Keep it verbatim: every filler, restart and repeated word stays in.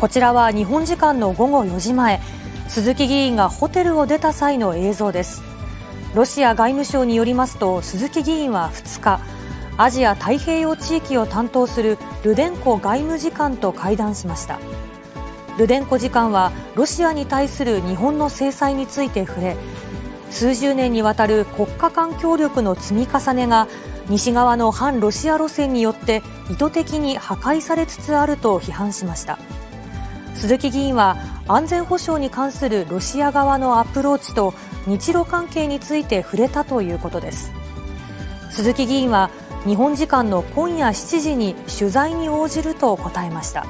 こちらは日本時間の午後よじまえ、鈴木議員がホテルを出た際の映像です。ロシア外務省によりますと、鈴木議員はふつか、アジア太平洋地域を担当するルデンコ外務次官と会談しました。ルデンコ次官は、ロシアに対する日本の制裁について触れ、数十年にわたる国家間協力の積み重ねが、西側の反ロシア路線によって意図的に破壊されつつあると批判しました。鈴木議員は、安全保障に関するロシア側のアプローチと日露関係について触れたということです。鈴木議員は、日本時間の今夜しちじに取材に応じると答えました。